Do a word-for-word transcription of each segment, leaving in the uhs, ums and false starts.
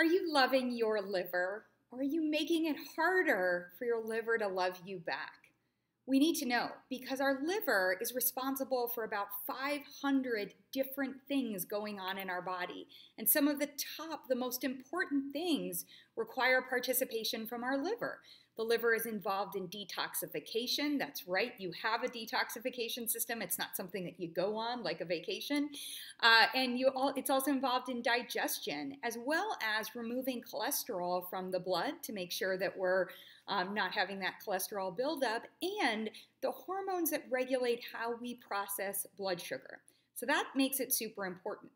Are you loving your liver, or are you making it harder for your liver to love you back? We need to know, because our liver is responsible for about five hundred different things going on in our body, and some of the top, the most important things require participation from our liver. The liver is involved in detoxification. That's right, you have a detoxification system. It's not something that you go on like a vacation. Uh, and you all, it's also involved in digestion, as well as removing cholesterol from the blood to make sure that we're um, not having that cholesterol buildup, and the hormones that regulate how we process blood sugar. So that makes it super important.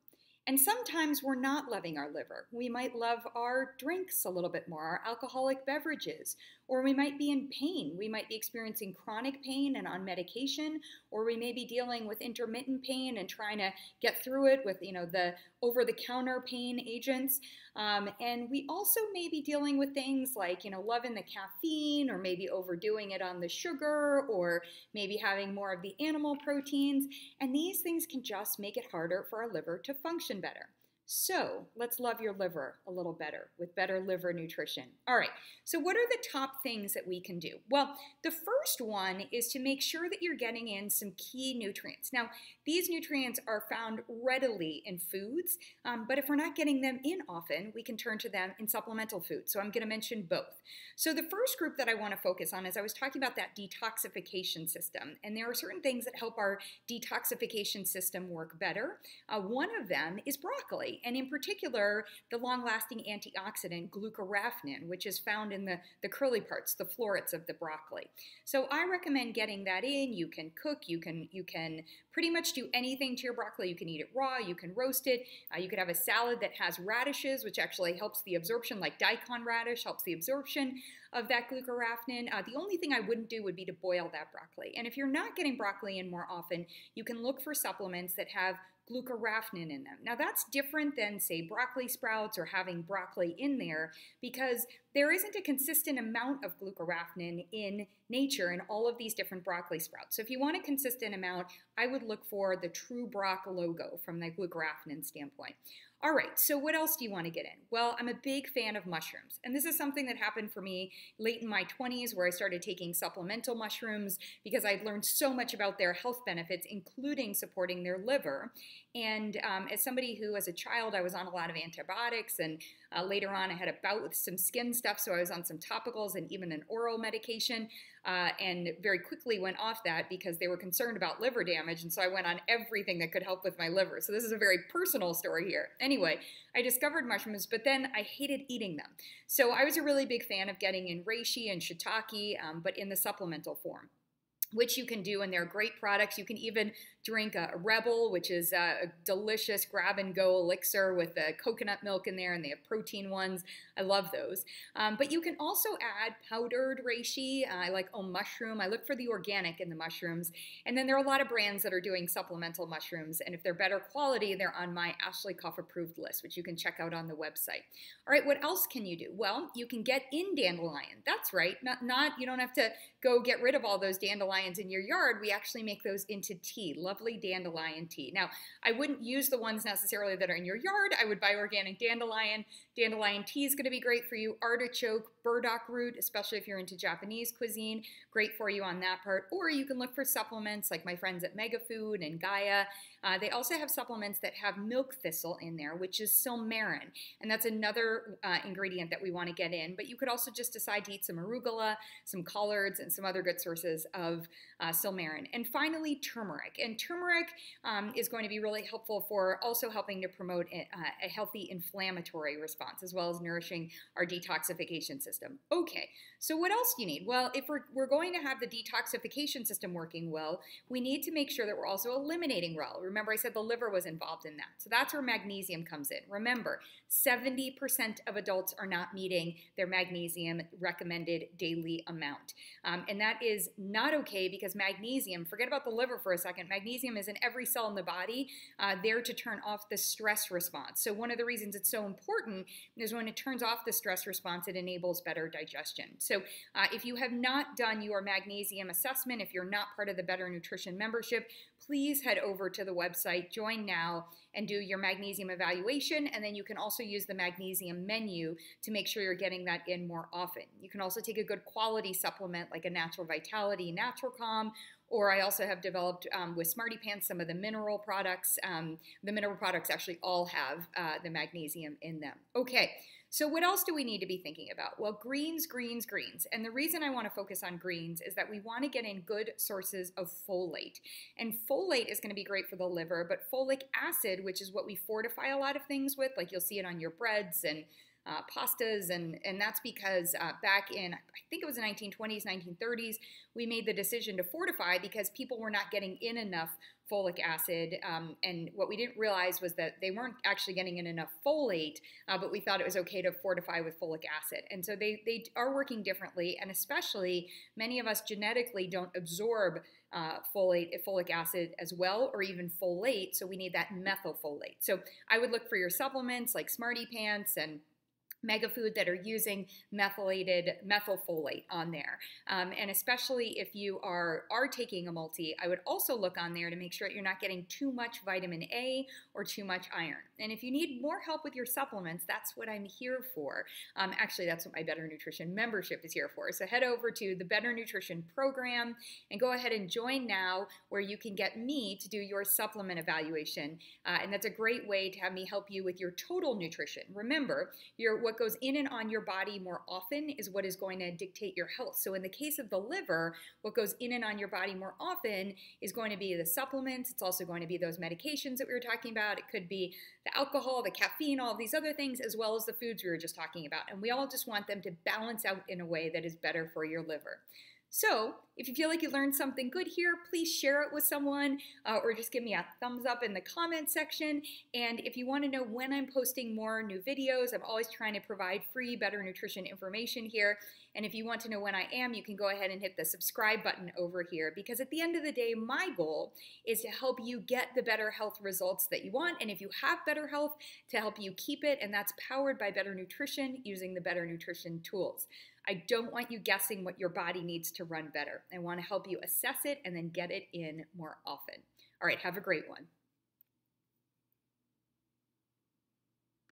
And sometimes we're not loving our liver. We might love our drinks a little bit more, our alcoholic beverages, or we might be in pain. We might be experiencing chronic pain and on medication, or we may be dealing with intermittent pain and trying to get through it with, you know, the over-the-counter pain agents. Um, and we also may be dealing with things like, you know, loving the caffeine, or maybe overdoing it on the sugar, or maybe having more of the animal proteins. And these things can just make it harder for our liver to function better. So let's love your liver a little better with better liver nutrition. All right, so what are the top things that we can do? Well, the first one is to make sure that you're getting in some key nutrients. Now, these nutrients are found readily in foods, um, but if we're not getting them in often, we can turn to them in supplemental foods. So I'm going to mention both. So the first group that I want to focus on is I was talking about that detoxification system, and there are certain things that help our detoxification system work better. Uh, one of them is broccoli. And in particular, the long-lasting antioxidant glucoraphanin, which is found in the, the curly parts, the florets of the broccoli. So I recommend getting that in. You can cook. You can, you can pretty much do anything to your broccoli. You can eat it raw. You can roast it. Uh, you could have a salad that has radishes, which actually helps the absorption, like daikon radish helps the absorption of that glucoraphanin. Uh, the only thing I wouldn't do would be to boil that broccoli. And if you're not getting broccoli in more often, you can look for supplements that have glucoraphanin in them. Now that's different than, say, broccoli sprouts or having broccoli in there, because there isn't a consistent amount of glucoraphanin in nature in all of these different broccoli sprouts. So if you want a consistent amount, I would look for the True Brock logo from the glucoraphanin standpoint. All right, so what else do you want to get in? Well, I'm a big fan of mushrooms, and this is something that happened for me late in my twenties, where I started taking supplemental mushrooms because I'd learned so much about their health benefits, including supporting their liver. And um, as somebody who, as a child, I was on a lot of antibiotics, and uh, later on I had a bout with some skin stuff, so I was on some topicals and even an oral medication. Uh, and very quickly went off that because they were concerned about liver damage, and so I went on everything that could help with my liver. So this is a very personal story here. Anyway, I discovered mushrooms, but then I hated eating them. So I was a really big fan of getting in reishi and shiitake, um, but in the supplemental form, which you can do, and they're great products. You can even drink a Rebel, which is a delicious grab-and-go elixir with the coconut milk in there, and they have protein ones. I love those. Um, but you can also add powdered reishi. Uh, I like oh mushroom. I look for the organic in the mushrooms. And then there are a lot of brands that are doing supplemental mushrooms, and if they're better quality, they're on my Ashley Koff approved list, which you can check out on the website. All right, what else can you do? Well, you can get in dandelion. That's right. Not, not you don't have to go get rid of all those dandelions in your yard. We actually make those into tea. Love Lovely dandelion tea. Now, I wouldn't use the ones necessarily that are in your yard. I would buy organic dandelion. Dandelion tea is going to be great for you. Artichoke, burdock root, especially if you're into Japanese cuisine, great for you on that part. Or you can look for supplements like my friends at MegaFood and Gaia. Uh, they also have supplements that have milk thistle in there, which is silymarin. And that's another uh, ingredient that we want to get in. But you could also just decide to eat some arugula, some collards, and some other good sources of uh, silymarin. And finally, turmeric. And turmeric um, is going to be really helpful for also helping to promote a, a healthy inflammatory response, as well as nourishing our detoxification system. Okay, so what else do you need? Well, if we're, we're going to have the detoxification system working well, we need to make sure that we're also eliminating well. Remember, I said the liver was involved in that. So that's where magnesium comes in. Remember, seventy percent of adults are not meeting their magnesium recommended daily amount. Um, and that is not okay, because magnesium, forget about the liver for a second, magnesium Magnesium is in every cell in the body, uh, there to turn off the stress response. So one of the reasons it's so important is when it turns off the stress response, it enables better digestion. So uh, if you have not done your magnesium assessment, if you're not part of the Better Nutrition membership, please head over to the website, join now, and do your magnesium evaluation. And then you can also use the magnesium menu to make sure you're getting that in more often. You can also take a good quality supplement like a Natural Vitality, Natural Calm, or I also have developed um, with Smarty Pants some of the mineral products. Um, the mineral products actually all have uh, the magnesium in them. Okay, so what else do we need to be thinking about? Well, greens, greens, greens. And the reason I want to focus on greens is that we want to get in good sources of folate. And folate is going to be great for the liver, but folic acid, which is what we fortify a lot of things with, like you'll see it on your breads and Uh, pastas, and, and that's because uh, back in, I think it was the nineteen twenties, nineteen thirties, we made the decision to fortify because people were not getting in enough folic acid, um, and what we didn't realize was that they weren't actually getting in enough folate, uh, but we thought it was okay to fortify with folic acid. And so they, they are working differently, and especially many of us genetically don't absorb uh, folate, folic acid as well, or even folate, so we need that methylfolate. So I would look for your supplements like Smarty Pants and MegaFood that are using methylated methylfolate on there. Um, and especially if you are, are taking a multi, I would also look on there to make sure that you're not getting too much vitamin A or too much iron. And if you need more help with your supplements, that's what I'm here for. Um, actually, that's what my Better Nutrition membership is here for. So head over to the Better Nutrition program and go ahead and join now, where you can get me to do your supplement evaluation. Uh, and that's a great way to have me help you with your total nutrition. Remember, your what What goes in and on your body more often is what is going to dictate your health. So in the case of the liver, what goes in and on your body more often is going to be the supplements. It's also going to be those medications that we were talking about. It could be the alcohol, the caffeine, all of these other things, as well as the foods we were just talking about. And we all just want them to balance out in a way that is better for your liver. So if you feel like you learned something good here, please share it with someone, uh, or just give me a thumbs up in the comment section. And if you want to know when I'm posting more new videos, I'm always trying to provide free Better Nutrition information here. And if you want to know when I am, you can go ahead and hit the subscribe button over here, because at the end of the day, my goal is to help you get the better health results that you want. And if you have better health, to help you keep it. And that's powered by Better Nutrition using the Better Nutrition tools. I don't want you guessing what your body needs to run better. I want to help you assess it and then get it in more often. All right, have a great one.